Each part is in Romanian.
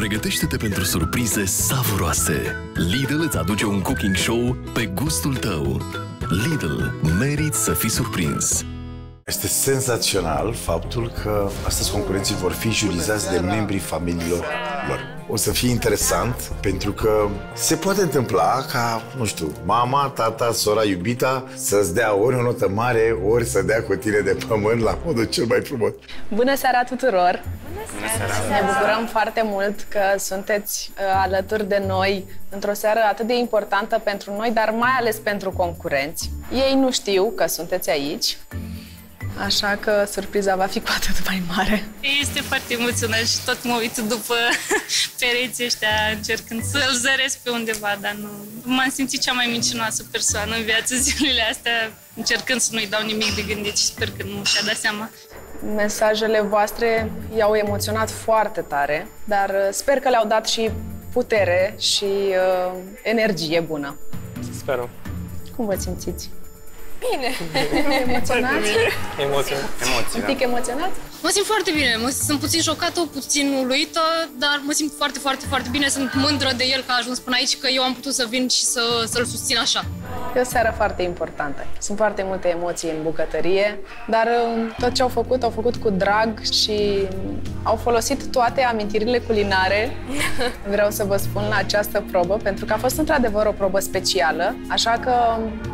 Pregătește-te pentru surprize savuroase. Lidl îți aduce un cooking show pe gustul tău. Lidl, meriți să fii surprins. Este senzațional faptul că astăzi concurenții vor fi jurizați de membrii familiilor lor. O să fie interesant, pentru că se poate întâmpla ca, nu știu, mama, tata, sora, iubita să-ți dea ori o notă mare, ori să dea cotile de pământ la modul cel mai frumos. Bună seara tuturor! Bună seara! Ne bucurăm foarte mult că sunteți alături de noi într-o seară atât de importantă pentru noi, dar mai ales pentru concurenți. Ei nu știu că sunteți aici. Așa că surpriza va fi cu atât mai mare. Este foarte emoționat și tot mă uit după pereții ăștia încercând să-l zăresc pe undeva, dar nu. M-am simțit cea mai mincinoasă persoană în viață zilele astea, încercând să nu-i dau nimic de gândit și sper că nu și-a dat seama. Mesajele voastre i-au emoționat foarte tare, dar sper că le-au dat și putere și energie bună. Sperăm. Cum vă simțiți? Bine. Emoționat? Un pic emoționat? Mă simt foarte bine. Sunt puțin șocată, puțin uluită, dar mă simt foarte, foarte, foarte bine. Sunt mândră de el că a ajuns până aici, că eu am putut să vin și să-l susțin așa. E o seară foarte importantă. Sunt foarte multe emoții în bucătărie, dar tot ce au făcut cu drag și au folosit toate amintirile culinare. Vreau să vă spun la această probă, pentru că a fost într-adevăr o probă specială, așa că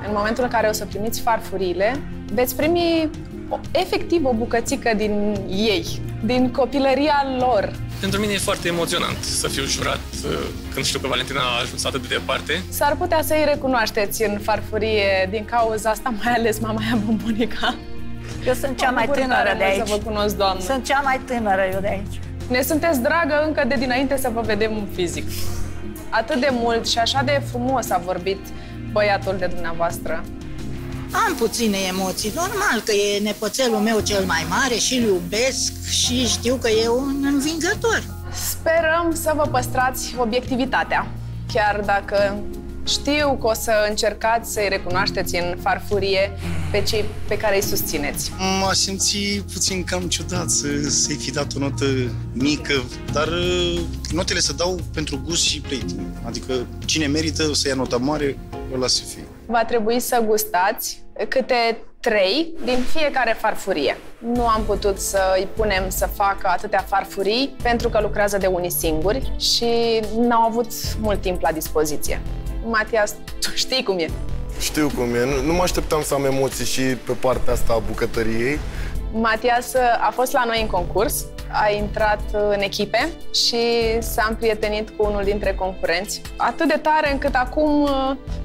în momentul în care o să primiți farfurile, veți primi efectiv o bucățică din ei, din copilăria lor. Pentru mine e foarte emoționant să fiu jurat când știu că Valentina a ajuns atât de departe. S-ar putea să-i recunoașteți în farfurie, din cauza asta, mai ales mama aia bombonica. Eu sunt cea mai tânără de aici. Să vă cunosc, doamnă. Sunt cea mai tânără eu de aici. Ne sunteți dragă încă de dinainte să vă vedem în fizic. Atât de mult și așa de frumos a vorbit băiatul de dumneavoastră. Am puține emoții, normal că e nepoțelul meu cel mai mare și-l iubesc și știu că e un învingător. Sperăm să vă păstrați obiectivitatea, chiar dacă știu că o să încercați să-i recunoașteți în farfurie pe cei pe care îi susțineți. M-a simțit puțin cam ciudat să-i fi dat o notă mică, dar notele se dau pentru gust și plating. Adică cine merită să ia nota mare, ăla să fie. Va trebui să gustați câte 3 din fiecare farfurie. Nu am putut să îi punem să facă atâtea farfurii pentru că lucrează de unii singuri și n-au avut mult timp la dispoziție. Matias, tu știi cum e? Știu cum e. Nu mă așteptam să am emoții și pe partea asta a bucătăriei. Matias a fost la noi în concurs, a intrat în echipe și s-a împrietenit cu unul dintre concurenți, atât de tare încât acum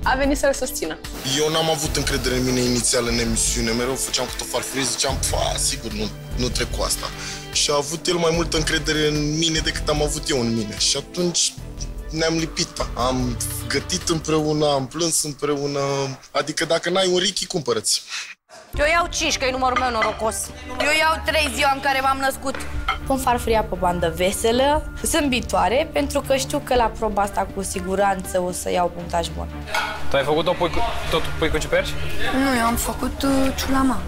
a venit să-l susțină. Eu n-am avut încredere în mine inițial în emisiune, mereu făceam câte o farfurie, ziceam, sigur, nu trec cu asta. Și a avut el mai multă încredere în mine decât am avut eu în mine și atunci ne-am lipit. Am gătit împreună, am plâns împreună, adică dacă n-ai un Riki, cumpără-ți. Eu iau 5, că e numărul meu norocos. Eu iau 3 ziua în care m-am născut. Pun farfuria pe bandă veselă, zâmbitoare, pentru că știu că la proba asta cu siguranță o să iau punctaj bun. Tu ai făcut tot pui cu ciuperci? Nu, eu am făcut ciulama.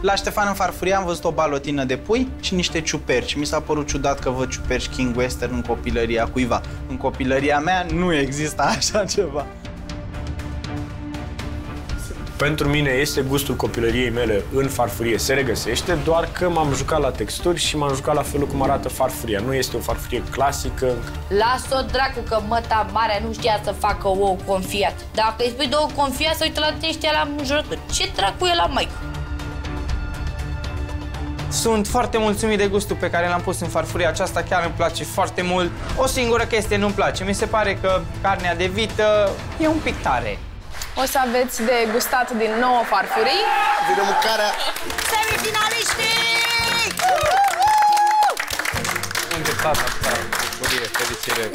La Ștefan în farfurie am văzut o balotină de pui și niște ciuperci. Mi s-a părut ciudat că văd ciuperci King Western în copilăria cuiva. În copilăria mea nu exista așa ceva. Pentru mine este gustul copilăriei mele în farfurie, se regăsește, doar că m-am jucat la texturi și m-am jucat la felul cum arată farfuria. Nu este o farfurie clasică. Las-o, dracu, că măta mare nu știa să facă ou confiat. Dacă îi spui de ou confiat, se uită la tine ăștia la înjurături. Ce dracu e la maică? Sunt foarte mulțumit de gustul pe care l-am pus în farfuria aceasta, chiar îmi place foarte mult. O singură chestie nu-mi place, mi se pare că carnea de vită e un pic tare. O să aveți de gustat din 9 farfurii. Vine mâncarea! Semifinaliștii!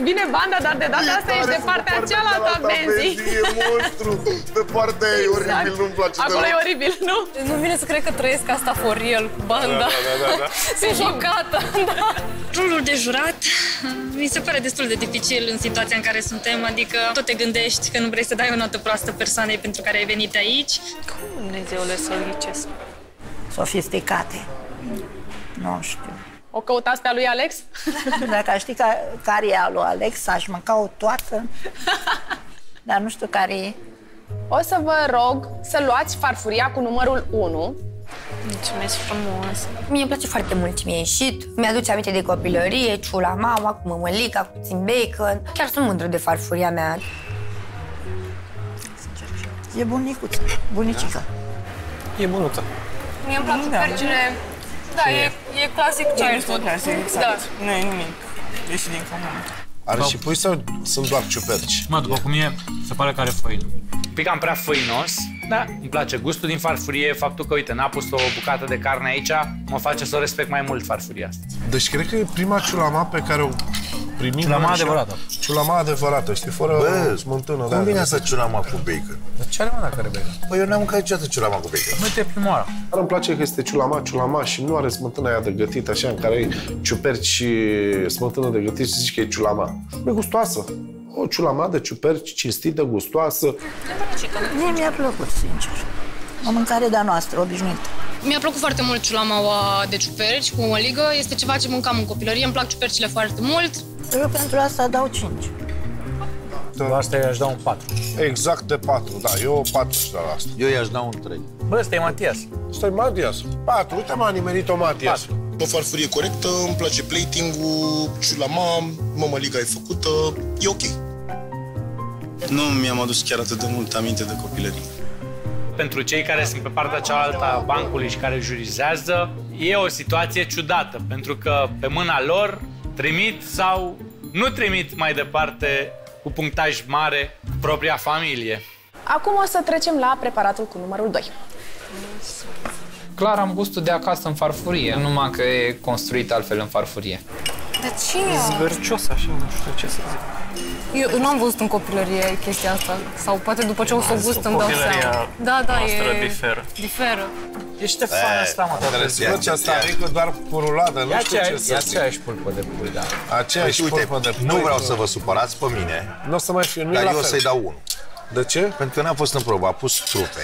Vine banda, dar de data asta ești de partea cealaltă a benzii. E monstru! Pe partea e oribil, nu-mi place. Acolo e oribil, nu? Nu vine să cred că trăiesc asta for real cu banda. Sunt șocată, da. Rolul de jurat mi se pare destul de dificil în situația în care suntem, adică tot te gândești că nu vrei să dai o notă proastă persoanei pentru care ai venit aici. Cum, Dumnezeule, să o ghicesc? Sofisticate. Nu știu. O căutați pe a lui Alex? Dacă aș ști care e a lui Alex, aș mânca-o toată. Dar nu știu care e. O să vă rog să luați farfuria cu numărul 1. Mulțumesc frumos! Mie îmi place foarte mult, mi-a ieșit. Mi-aduce aminte de copilărie, ciula mama, cu mămălica, cu puțin bacon. Chiar sunt mândră de farfuria mea. E bunicuță, bunicică. E bunută. Mie îmi place percele. Da, e clasic childhood. Da. Nu e nimic. E și din comună. Are și pui sau sunt doar ciuperci? Mă, după cum e, se pare că are făină. Picam prea făinos, dar îmi place gustul din farfurie, faptul că, uite, n-a pus o bucată de carne aici, mă face să respect mai mult farfuria asta. Deci cred că e prima ciulama pe care o primim. Ciulama adevărată. Ciulama adevărată, știi, fără smântână. Cum vine asta ciulama cu bacon? Dar ce are, mă, dacă are bacon? Păi eu n-am mâncat niciodată ciulama cu bacon. Uite, prima oară. Dar îmi place că este ciulama și nu are smântână aia de gătit, așa, în care ai ciuperci și smântână de gătit și zici că e ciulama. E gustoasă. O ciulama de ciuperci, cinstită, gustoasă. Mie mi-a plăcut, sincer. O mâncare de-a noastră, obișnuită. Mi-a plăcut foarte mult ciulamaua de ciuperci cu mămăligă. Este ceva ce mâncam în copilărie. Îmi plac ciupercile foarte mult. Eu pentru asta dau 5. Pentru asta i-aș da un 4. Exact de 4, da. Eu 4 și la asta. Eu i-aș da un 3. Bă, ăsta e Matias. Ăsta e Matias. 4. Uite, m-a nimerit-o Matias. 4. O farfurie corectă, îmi place plating-ul, ciulama, mămăliga e făcută, e ok. Nu mi-am adus chiar atât de mult aminte de copilărie. Pentru cei care sunt pe partea cealaltă a bancului și care jurizează, e o situație ciudată, pentru că pe mâna lor trimit sau nu trimit mai departe cu punctaj mare propria familie. Acum o să trecem la preparatul cu numărul 2. Clar am gustul de acasă în farfurie, numai că e construit altfel în farfurie. Dar ce e? Zgârcios așa, nu știu ce să zic. Eu nu am văzut în copilărie chestia asta, sau poate după ce o să o gust îmi dau seama. Da, da, e... diferă. E Ștefan ăsta, mă, dar zgârci asta, adică doar cu ruladă, nu știu ce să zic. E aceeași pulpă de pui, da. Aceeași pulpă de pui. Nu vreau să vă supărați pe mine, dar eu o să-i dau 1. De ce? Pentru că n-a fost în probă, a pus trufe.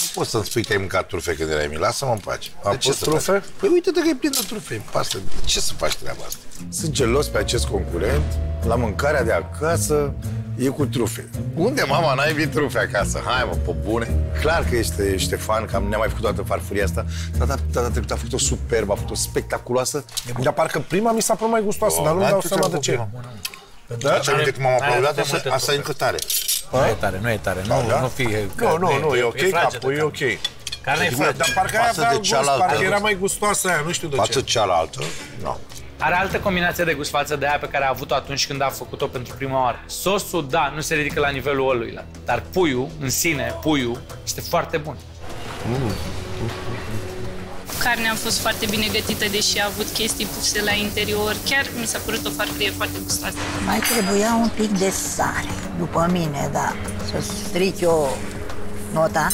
Nu poți să-mi spui că ai mâncat trufe când erai mic, lasă-mă în pace. A pus trufe? Păi uite-te că e plin de trufe, pasă, de ce să faci treaba asta? Sunt gelos pe acest concurent, la mâncarea de acasă e cu trufe. Unde, mama, n-ai vii trufe acasă? Hai, mă, pe bune. Clar că este Ștefan, că ne-a mai făcut toată farfuria asta. Data trecută a făcut-o superbă, a făcut-o spectaculoasă. Dar parcă prima mi s-a părut mai gustoasă, dar nu dau seama de ce. Da, ce aminte că m-am aplaudat, asta e încă tare. Nu e tare, nu e tare. Nu, e ok, capul e ok. Carnea e fragedă. Dar parcă aia avea gust, parcă era mai gustoasă aia, nu știu de ce. Față cealaltă, nu. Are altă combinație de gust față de aia pe care a avut-o atunci când a făcut-o pentru prima oară. Sosul, da, nu se ridică la nivelul ăluia, dar puiul, în sine, este foarte bun. Carnea a fost foarte bine gătită, deși a avut chestii puse la interior. Chiar mi s-a părut o farfurie foarte gustoasă. Mai trebuia un pic de sare, după mine, da, să stric eu nota.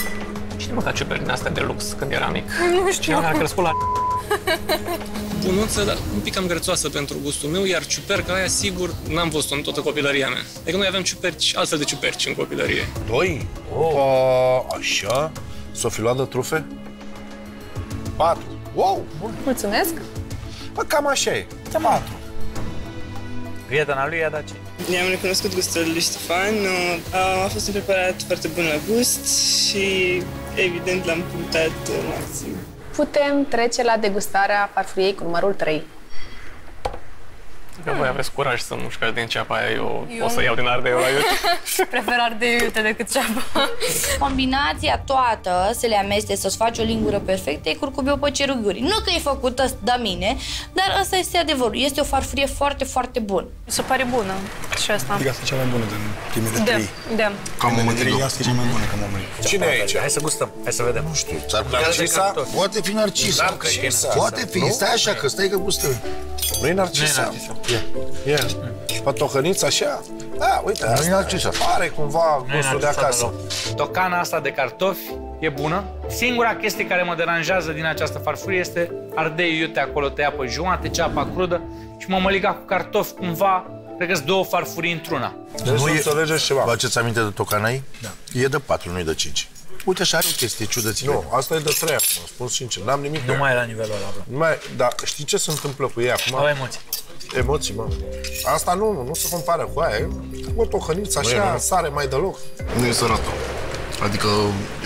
Cine mânca ciupercile astea de lux când era mic? Nu știu. Cine a crescut la... Bunuță, dar un pic cam grățoasă pentru gustul meu, iar ciuperca aia, sigur, n-am văzut-o în toată copilăria mea. Adică noi aveam ciuperci, altfel de ciuperci în copilărie. Doi? Opa, așa? S-o fi luat de trufe? 4. Wow! Bun. Mulțumesc! Bă, cam așa e. 4. Prietena lui i-a dat 5. Ne-am recunoscut gustul lui Ștefan. A fost un preparat foarte bun la gust și, evident, l-am punctat maxim. Putem trece la degustarea farfuriei cu numărul 3. Că voi aveți curaj să mușcați din ceapa aia, eu o să iau din ardeiul la iute. Prefer ardeiul iute decât ceapa. Combinația toată să le amesteci, să-ți faci o lingură perfectă, e curcubiu pe cerul gurii. Nu că e făcută de mine, dar asta este adevărul. Este o farfurie foarte, foarte bună. Mi se pare bună și asta. Adică asta e cea mai bună din primele 3. Da. Cam mămăligă. Asta e cea mai bună ca mămăligă. Cine e aici? Hai să gustăm, hai să vedem. Nu știu. S-ar putea Narcisa? Poate fi Narcisa. Poate fi. Stai așa, că stai că gustăm. Nu e Narcisa. Ia, pe tocăniță așa? Da, uite, asta pare cumva gustul de acasă. Tocana asta de cartofi e bună. Singura chestie care mă deranjează din această farfurie este ardei iute acolo tăia pe jumate, ceapa crudă și mămăliga cu cartofi cumva, cred că-s două farfurii într-una. Deci nu înțelegeți ceva. Vă aduceți aminte de tocanai? Da. E de 4, nu e de 5. Uite, și are o chestie ciudățină. Nu, asta e de treia, m-am spus sincer. N-am nimic. Nu mai e la nivelul ăla, bă. Nu mai, dar știi ce se întâmplă cu ea acum? Au emoții. Emoții, mă. Asta nu se compară cu aia. O tocăniță așa, bă, sare mai deloc. Nu e sărată. Adică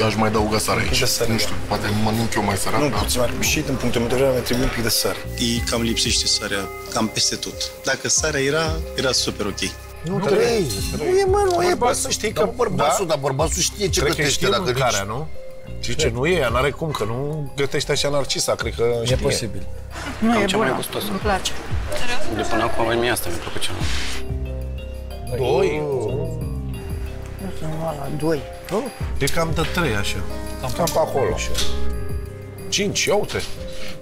aș mai adăuga sare aici. Nu știu, poate mănânc eu mai sărat. Nu, puțin mai și din punctul meu de vedere, mai trebuie un pic de sare. E cam lipsește sarea, cam peste tot. Dacă sarea era super ok. Nu trei. Nu e, mă, nu e, bă, să știi că bărbasul, dar bărbasul știe ce gătește dacă mâncarea, nu? Știi ce, nu e, n-are cum, că nu gătește așa Narcisa, cred că știe. E posibil. Nu e bună, îmi place. De până acum, mie asta mi-a plăcut cel mai. Doi? Doi. E cam de trei, așa. Cam pe acolo. 5, ia uite.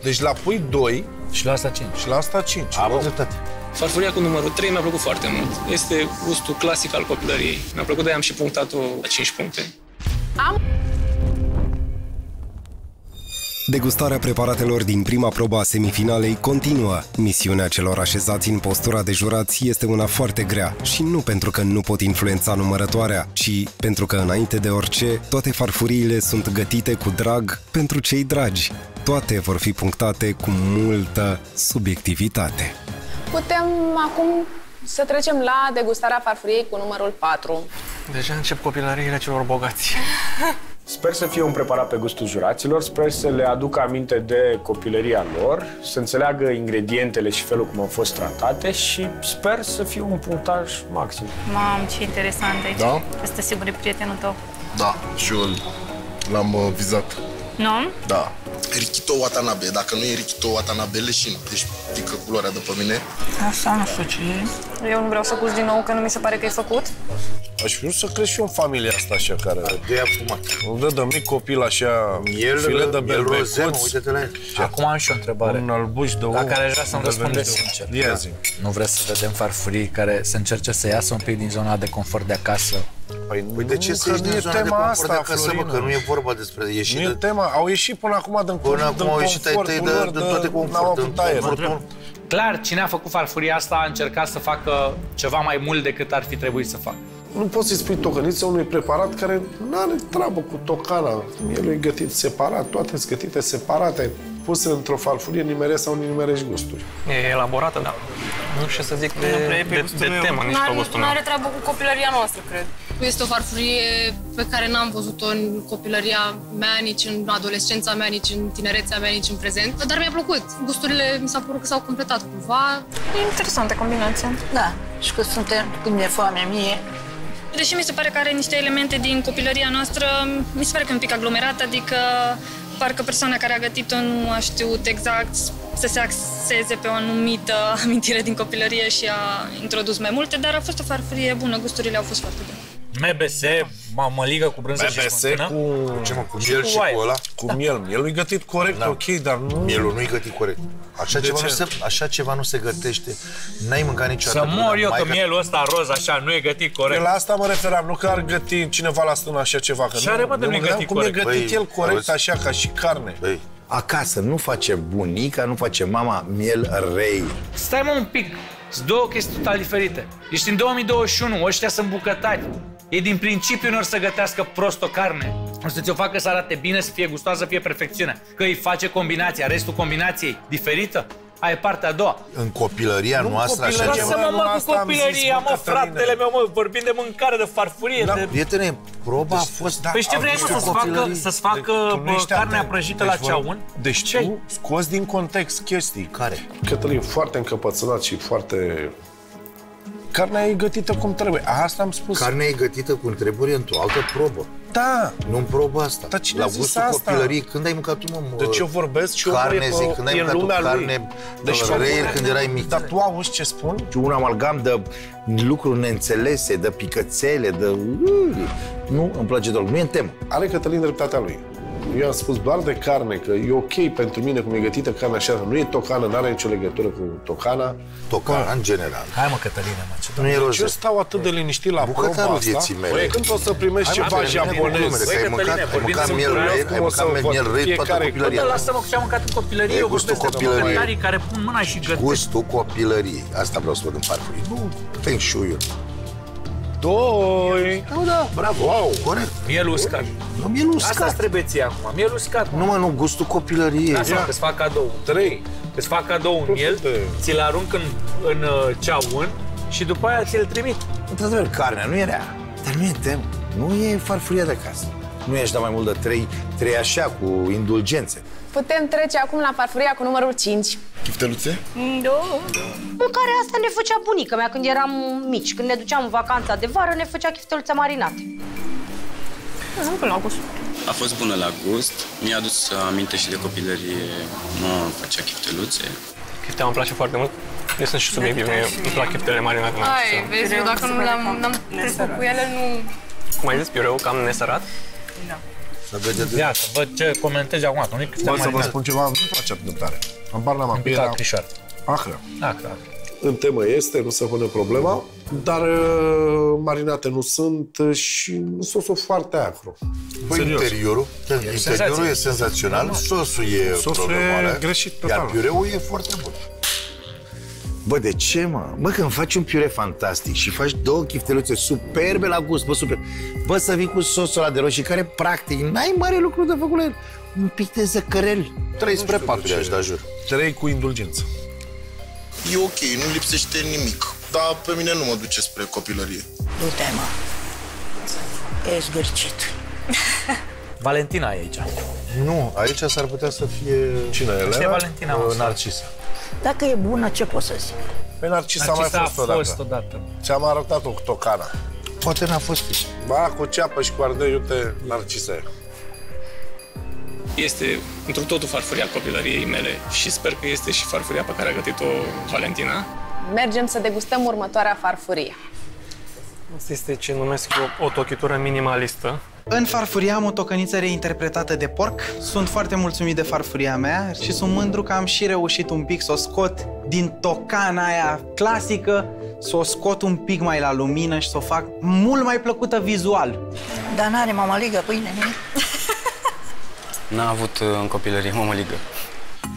Deci la pui 2. Și la asta 5. Și la asta 5. Am dreptate. Farfuria cu numărul 3 mi-a plăcut foarte mult. Este gustul clasic al copilăriei. Mi-a plăcut, de-aia am și punctat-o la 5 puncte. Degustarea preparatelor din prima probă a semifinalei continuă. Misiunea celor așezați în postura de jurați este una foarte grea și nu pentru că nu pot influența numărătoarea, ci pentru că, înainte de orice, toate farfuriile sunt gătite cu drag pentru cei dragi. Toate vor fi punctate cu multă subiectivitate. Putem acum să trecem la degustarea farfuriei cu numărul 4. Deja încep copilăriile celor bogați. Sper să fie un preparat pe gustul juraților, sper să le aduc aminte de copilăria lor, să înțeleagă ingredientele și felul cum au fost tratate și sper să fie un punctaj maxim. Mamă, ce interesant aici. Da? Asta sigur e prietenul tău. Da, și eu l-am vizat. Nu? Da. Rikito Watanabe. Dacă nu e Rikito Watanabe, leșin. Deci pică culoarea după mine. Asta nu știu ce e. Eu nu vreau să cuci din nou, că nu mi se pare că e făcut. Aș vrea să cresc și eu în familia asta așa, care de-aia fumat. Îmi dă de mic copil așa, file de berbecuți. Acum am și o întrebare. Un albuș de ou. La care aș vrea să-mi răspundeți sincer. Ia zi. Nu vreți să vedem farfurii care să încerce să iasă un pic din zona de confort de acasă? Păi nu, de ce să ieși din tema asta, Florin? Că nu e vorba despre ieșire. Nu e tema, au ieșit până acum din confort. Până acum au ieșit ai tăi de toate confortul. Clar, cine a făcut farfuria asta a încercat să facă ceva mai mult decât ar fi trebuit să facă. Nu poți să-i spui tocăniță unui preparat care nu are treabă cu tocana. El e gătit separat, toate sunt gătite separate, puse într-o farfurie, nimerești sau nimerești gusturi. E elaborată, dar nu știu să zic de temă, nici pe gustul meu. Nu are treabă cu copilăria noastră, cred. Este o farfurie pe care n-am văzut-o în copilăria mea, nici în adolescența mea, nici în tinerețea mea, nici în prezent. Dar mi-a plăcut. Gusturile mi s-au părut că s-au completat cumva. E interesantă combinația. Da, și că suntem, când mi-e foame mie. Deși mi se pare că are niște elemente din copilăria noastră, mi se pare că e un pic aglomerat, adică parcă persoana care a gătit-o nu a știut exact să se axeze pe o anumită amintire din copilărie și a introdus mai multe, dar a fost o farfurie bună, gusturile au fost foarte bune. MBS, mămăligă cu brânză și smântână. MBS cu miel și cu ăla. Cu miel. Mielul e gătit corect, ok, dar nu... Mielul nu e gătit corect. Așa ceva nu se gătește. N-ai mâncat niciodată. Să mor eu că mielul ăsta roz așa nu e gătit corect. La asta mă referam, nu că ar găti cineva la stână așa ceva. Și are, bă, de nu e gătit corect. Cum e gătit el corect așa, ca și carne. Acasă nu face bunica, nu face mama miel rei. Stai, mă, un pic. Sunt două chestii total diferite. Ești în 2021, ăștia sunt bucătari. Ei din principiu nu or să gătească prost o carne. O să ți-o facă să arate bine, să fie gustoasă, să fie perfecțiune. Că îi face combinația, restul combinației diferită. Aia e partea a doua. În copilăria noastră așa ceva. Lasă-mă, mă, cu copilăria, mă, fratele meu, mă, vorbim de mâncare, de farfurie. Da, prietene, proba a fost... Păi ce vrei, mă, să-ți facă carnea prăjită la ceaun? Deci tu scoți din context chestii. Care? Cătălin, foarte încăpățânat și foarte... Carnea e gătită cum trebuie, asta am spus. Carnea e gătită cum trebuie într-o altă probă. Da. Nu în probă asta. Dar cine a zis asta? La gustul copilării, când ai mâncat tu, mă... Deci eu vorbesc și eu zic, când ai mâncat tu carne, rei, când erai mic. Dar tu auzi ce spun? Un amalgam de lucruri neînțelese, de picățele, de... Nu, îmi place deloc, nu e în temă. Are Cătălin dreptatea lui. Eu am spus doar de carne, că e ok pentru mine cum e gătită carnea așa, nu e tocană, n-are nicio legătură cu tocana. Tocana, în general. Hai, mă, Cătălina, mă, ce doamne. Eu stau atât de liniștit la proba asta, când o să primești ceva japonez. Băi, Cătăline, vorbim de mâncare, o să văd fiecare. Bă, lasă-mă ce am mâncat în copilărie, eu vorbesc de copilării care pun mâna și gătesc. Gustul copilăriei, asta vreau să văd în farfurii. Nu, feng shui-ul. 2. Nu, da, bravo. Wow, corect. Miel uscat. Nu, miel uscat. Asta-ți trebuie ție acum, miel uscat. Nu, mă, nu, gustul copilăriei. Lasă, că-ți fac cadou. 3. Îți fac cadou un miel, ți-l arunc în ceaun și după aia ți-l trimit. Într-adevăr, carnea nu e rea. Dar nu e temă. Nu e farfuria de acasă. Nu ești da mai mult de 3 așa, cu indulgențe. Putem trece acum la farfuria cu numărul 5. Chifteluțe? Da. În care asta ne făcea bunica mea când eram mici. Când ne duceam în vacanța de vară, ne făcea chifteluțe marinate. La gust. A fost bună la gust. Mi-a adus aminte și de copilărie. Nu făcea chifteluțe. Chiftea îmi place foarte mult. Eu sunt și subiectiv. Îmi plac chiftelele marinate. Ai, vezi, eu dacă nu le-am făcut cu ele, nu... Cum ai zis, piureu, cam nesărat? Da. Ia să văd ce comentezi acum. O să vă spun ceva, nu face adăptare. Am bar la mampiera. Acră. În temă este, nu se pune problema, dar marinate nu sunt și sosul foarte acru. Interiorul e senzațional, sosul e problemat, iar piureul e foarte bun. Bă, de ce, mă? Mă, când faci un piure fantastic și faci 2 chifteluțe superbe la gust, bă, super. Bă, să vii cu sosul ăla de roșii, care, practic, n-ai mare lucru de făcut la el. Un pic de zăcărel. 3 spre 4 de-aș da jur. 3 cu indulgență. E ok, nu lipsește nimic. Dar pe mine nu mă duce spre copilărie. Du-te, mă. Ești gârcit. Valentina e aici. Nu, aici s-ar putea să fie... Cine, Elena? Este Valentina, mă. Narcisa. Dacă e bună, ce poți să zic? Păi Narcisa a mai fost odată. Ți-am arătat o tocana. Poate n-a fost. Ba, cu ceapă și cu ardei, iute, Narcisa e. Este într-un totul farfuria copilăriei mele și sper că este și farfuria pe care a gătit-o Valentina. Mergem să degustăm următoarea farfurie. Asta este ce numesc o tochitură minimalistă. În farfuria am o tocăniță reinterpretată de porc. Sunt foarte mulțumit de farfuria mea și sunt mândru că am și reușit un pic să o scot din tocana aia clasică, să o scot un pic mai la lumină și să o fac mult mai plăcută vizual. Dar n-are mamaligă pâine, nu? N-a avut în copilărie mamaligă.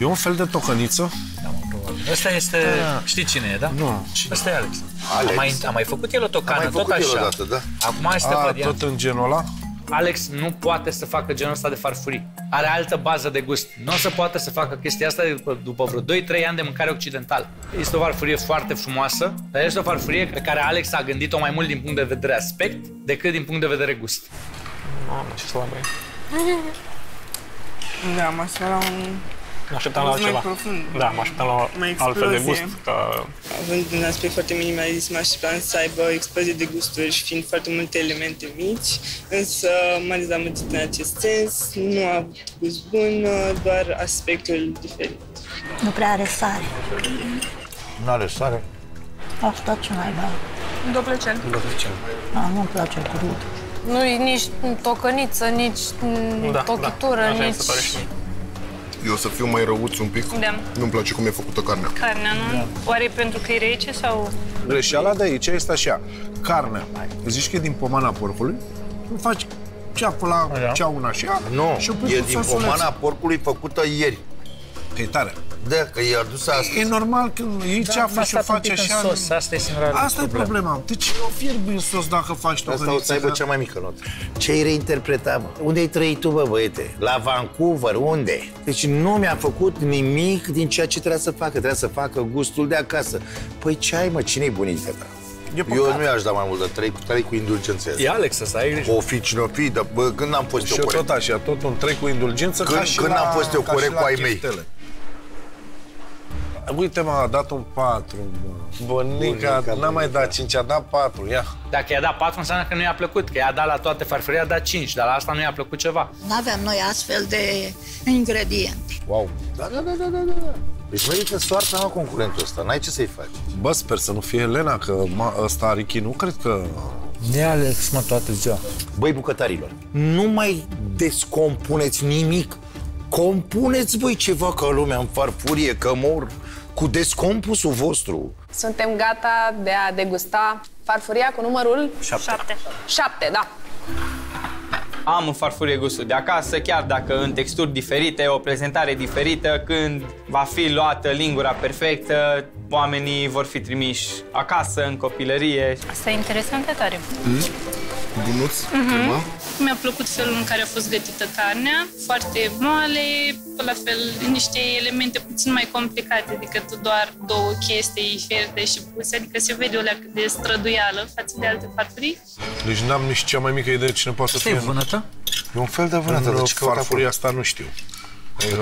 E un fel de tocăniță. Asta este... Știi cine e, da? Nu. Asta e Alex. Alex. A mai făcut el o tocană, tot așa. Acum hai să te văd. Tot în genul ăla? Alex nu poate să facă genul ăsta de farfurii. Are altă bază de gust. Nu o să poată să facă chestia asta după vreo 2-3 ani de mâncare occidentală. Este o farfurie foarte frumoasă, dar este o farfurie pe care Alex a gândit-o mai mult din punct de vedere aspect decât din punct de vedere gust. Mamă, ce slabă e. Da, mă așteptam la altceva. Da, mă așteptam la altfel de gust. Având un aspect foarte minimalist, mă așteptam să aibă explozie de gusturi și fiind foarte multe elemente mici, însă m-a dezamăgit în acest sens, nu a avut gust bun, doar aspectul diferit. Nu prea are sare. Nu are sare? Asta ce mai bă? Dovlecel. Dovlecel. Da, nu-mi place crud. Nu e nici tocăniță, nici tochitură, nici... Eu o să fiu mai răuț un pic. Da. Nu-mi place cum e făcută carnea. Carnea, nu? Da. Oare pentru că e rece sau... Greșeala de aici este așa. Carnea, zici că e din pomana porcului, îmi faci ceapă la ceauna așa... Nu, e din pomana porcului făcută ieri. Că e tare. Da, că e adusă astăzi. E normal că iei ceafă și o faci așa... Asta e singura. Asta e problema. De ce nu fierbi în sos dacă faci tocăniță? Asta o să aibă cea mai mică notă. Ce-ai reinterpretat, mă? Unde-ai trăit tu, bă, băiete? La Vancouver, unde? Deci nu mi-a făcut nimic din ceea ce trebuia să facă. Trebuia să facă gustul de acasă. Păi ce ai, mă? Cine-i bunica ta? Eu nu i-aș da mai mult de 3 cu indulgență. E Alex ăsta, ai grijă. O fi cine o fi, dar bă, când am fost eu corect? Și eu tot așa, tot un 3 cu indulgență. Când am fost eu corect cu ai mei? Uite, m-a dat un 4, Bonica, n-a mai dat 5, a dat 4, ia. Dacă i-a dat 4, înseamnă că nu i-a plăcut, că i-a dat la toate farfurii, i-a dat 5, dar la asta nu i-a plăcut ceva. N-aveam noi astfel de ingrediente. Wow. Da. Deci, mă, uite, soarta mea concurentul ăsta, n-ai ce să-i faci. Bă, sper să nu fie Elena, că ăsta, Riki, nu cred că... De Alex, mă, toată ziua. Băi, bucătarilor, nu mai descompuneți nimic. Compuneți voi ceva ca lumea în farfurie, că mor cu descompusul vostru. Suntem gata de a degusta farfuria cu numărul... 7. 7, da. Am în farfurie gustul de acasă, chiar dacă în texturi diferite, o prezentare diferită, când va fi luată lingura perfectă, oamenii vor fi trimiși acasă, în copilărie. Asta e interesant de tare. Bunuț, mi-a plăcut felul în care a fost gătită carnea, foarte moale, la fel niște elemente puțin mai complicate decât doar două chestii fierte și puse, adică se vede o leacă de străduială față de alte farfurii. Deci n-am nici cea mai mică idee cine poate să fie. E vânătă? E un fel de vânătă, dar ce caută farfuria asta nu știu.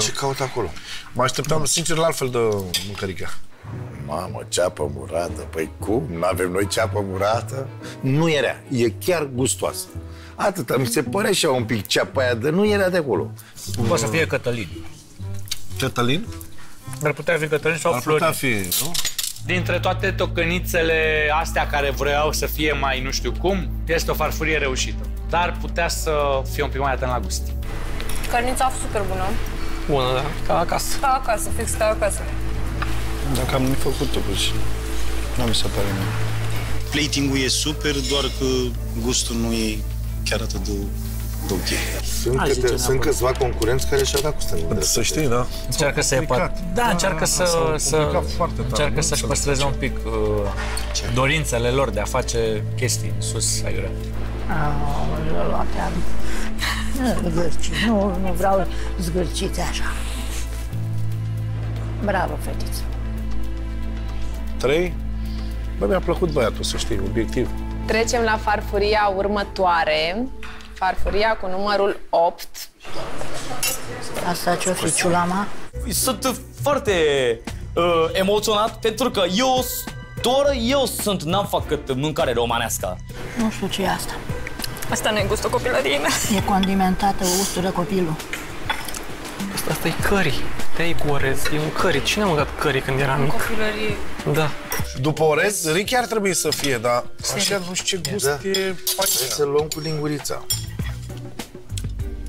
Ce caută acolo? Mă așteptam sincer la altfel de mâncărica. Mamă, ceapă murată, păi cum? N-avem noi ceapă murată? Nu era, e chiar gustoasă. Atâta, mi se părea și un pic ceapa aia, dar nu era de acolo. Poate să fie Cătălin. Cătălin? Ar putea fi Cătălin sau Florin. Ar putea fi, nu? Dintre toate tocănițele astea care vreau să fie mai nu știu cum, este o farfurie reușită. Dar putea să fie un pic mai atent la gust. Cărnița a fost super bună. Bună, da. Ca acasă. Ca acasă, fix ca acasă. Dacă am făcut-o, și nu mi se pare nimic. Plating-ul e super, doar că gustul nu e chiar atât de ok. Sunt câțiva concurenți care și-au dat cu stările. Să știi, da. Încearcă să epate. Da, încearcă să-și păstreze un pic dorințele lor de a face chestii sus, aiurea. Aoleu, luateam. Nu vreau zgârciți așa. Bravo, fetiță. 3? Bă, mi-a plăcut băiatul, să știi, obiectiv. Trecem la farfuria următoare. Farfuria cu numărul 8. Asta ce-o fi, ciulama? Sunt foarte emoționat pentru că eu, doar eu sunt, n-am făcut mâncare românească. Nu știu ce e asta. Asta nu e gustul copilăriei mele. E condimentată, ustură copilul. Asta e curry. Te-ai cu orez. E un curry. Cine a mâncat curry când era mic? În copilărie. Da. După orez, Riki ar trebui să fie, dar așa nu știu ce gust e... Să luăm cu lingurița.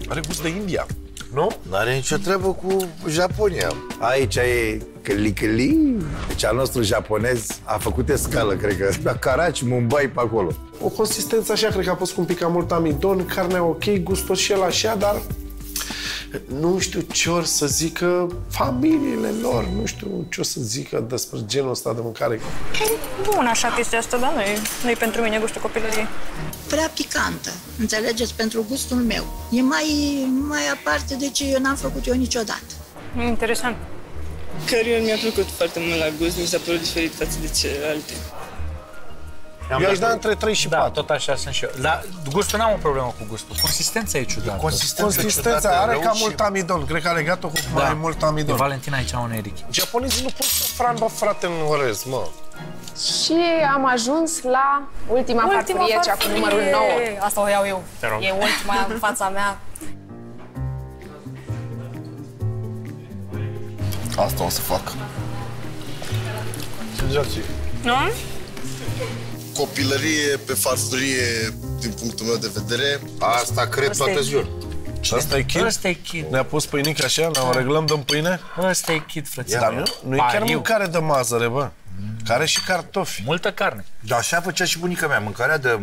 Are gust de India, nu? N-are nicio treabă cu Japonia. Aici e căli-căli. Deci al nostru japonez a făcut escală, cred că, la Karachi, Mumbai, pe acolo. O consistență așa, cred că a fost cu un pic cam mult amidon, carnea ok, gustul și el așa, dar... Nu știu ce or să zică familiile lor, nu știu ce o să zică despre genul ăsta de mâncare. E bună așa chestia asta, dar nu-i pentru mine gustul copilăriei. Prea picantă, înțelegeți, pentru gustul meu. E mai aparte de ce eu n-am făcut eu niciodată. E interesant. Curry-ul mi-a plăcut foarte mult la gust, mi s-a părut diferit față de celelalte. Eu aș da între 3 și 4. Da, tot așa sunt și eu. Dar gustul, n-am o problemă cu gustul. Consistența e ciudată. Consistența are cam mult amidon. Cred că a legat-o cu mai mult amidon. Valentina aici, un Eric. Japonezii nu pot să frambă, frate, în orez, mă. Și am ajuns la ultima farfurie, cea cu numărul 9. Asta o iau eu. E ultima în fața mea. Asta o să fac. Nu? Copilărie pe farfurie, din punctul meu de vedere. Asta cred toată ziua. Asta e kit? Asta e kit. Ne-a pus pâinic așa, ne-o reglăm, dăm pâine? Asta e kit, frăția mea. Nu e chiar mâncare de mazăre, bă. Care și cartofi. Multă carne. Da, așa făcea și bunica mea, mâncarea de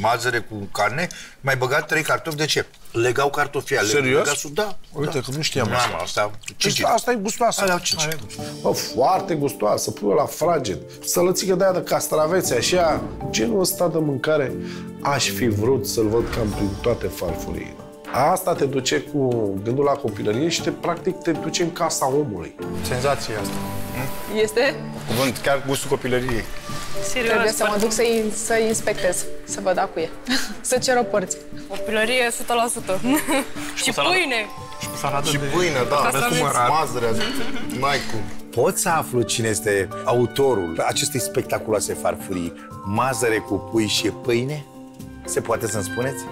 mazăre cu carne, mai băga 3 cartofi, de ce? Legau cartofia. Serios? Da. Uite, că nu știam asta. Asta e gustoasă. Bă, foarte gustoasă, pui-o la fraged, sălățică de aia de castravețe, așa, genul ăsta de mâncare aș fi vrut să-l văd cam prin toate farfuriile. Asta te duce cu gândul la copilărie și practic te duce în casa omului. Senzația asta. Este? Cuvânt, chiar gustul copilăriei. Serios, trebuie să mă duc să inspectez, să văd dacă e. Să cer o părți. Copilărie 100%. Și pâine. Și pâine, da, mazărea, n-ai cum. Poți să aflu cine este autorul acestei spectaculoase farfurii, mazăre cu pui și pâine? Se poate să-mi spuneți?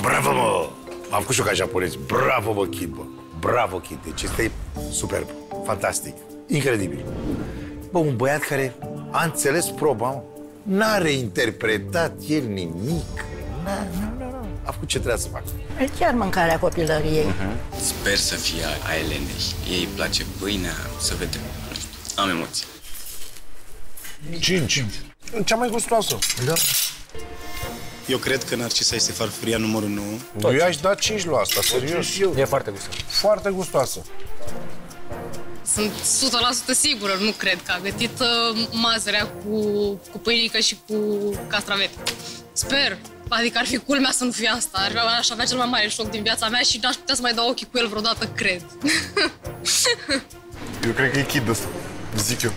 Bravo, mă! Am făcut și eu ca japonezi. Bravo, mă, Kid, bă! Bravo, Kid! Deci este superb, fantastic, incredibil. Bă, un băiat care a înțeles proba, n-a reinterpretat el nimic. Nu. A făcut ce trebuia să facă. E chiar mâncarea copilăriei. Sper să fie a Elenei. Ei îi place pâinea, să vedem. Am emoții. 5. Cea mai gustoasă. Da. Eu cred că Narcisa este farfuria numărul 9. Eu i-aș da 5 la asta, serios. E foarte gustoasă. Foarte gustoasă. Sunt 100% sigură, nu cred că a gătit mazărea cu pâinică și cu castravete. Sper. Adică ar fi culmea să nu fie asta. Aș avea cel mai mare șoc din viața mea și n-aș putea să mai dau ochii cu el vreodată, cred. Eu cred că e chid ăsta, zic eu.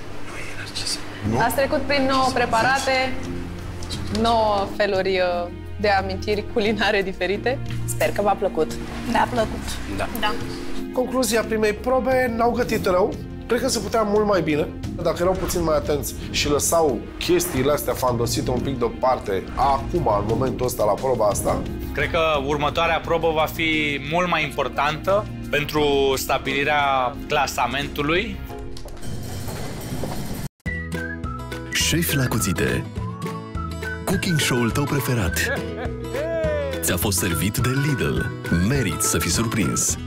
Nu? Ați trecut prin 9 preparate, 9 feluri de amintiri culinare diferite. Sper că v-a plăcut. Da, a plăcut. Da. Da. Concluzia primei probe, n-au gătit rău. Cred că se putea mult mai bine. Dacă erau puțin mai atenți și lăsau chestiile astea fandosite un pic deoparte, acum, în momentul ăsta, la proba asta... Cred că următoarea probă va fi mult mai importantă pentru stabilirea clasamentului. Șefi la cuțite. Cooking show-ul tău preferat. Ți-a fost servit de Lidl. Meriți să fii surprins.